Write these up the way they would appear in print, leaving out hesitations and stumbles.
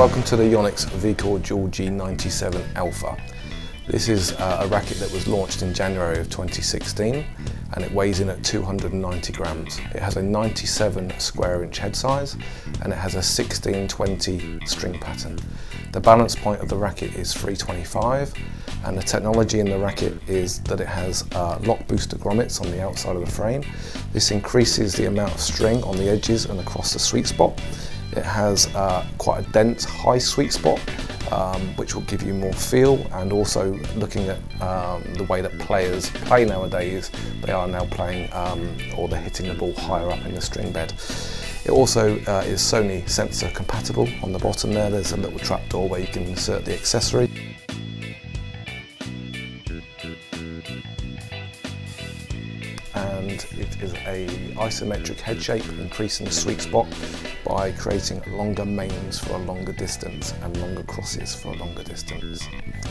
Welcome to the Yonex VCORE Duel G 97 Alpha. This is a racket that was launched in January of 2016 and it weighs in at 290 grams. It has a 97 square inch head size and it has a 16-20 string pattern. The balance point of the racket is 325 and the technology in the racket is that it has lock booster grommets on the outside of the frame. This increases the amount of string on the edges and across the sweet spot. It has quite a dense, high sweet spot, which will give you more feel, and also looking at the way that players play nowadays, they are now playing or they're hitting the ball higher up in the string bed. It also is Sony sensor compatible. On the bottom there, there's a little trapdoor where you can insert the accessory. And it is a isometric head shape, increasing the sweet spot by creating longer mains for a longer distance and longer crosses for a longer distance.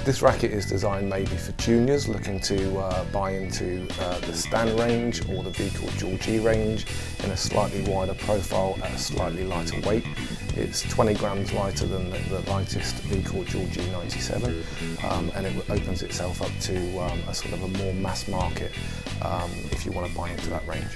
This racket is designed maybe for juniors looking to buy into the Stan range or the VCORE Duel G range in a slightly wider profile at a slightly lighter weight. It's 20 grams lighter than the lightest VCORE Duel G 97 and it opens itself up to a sort of a more mass market if you want to buy into that range.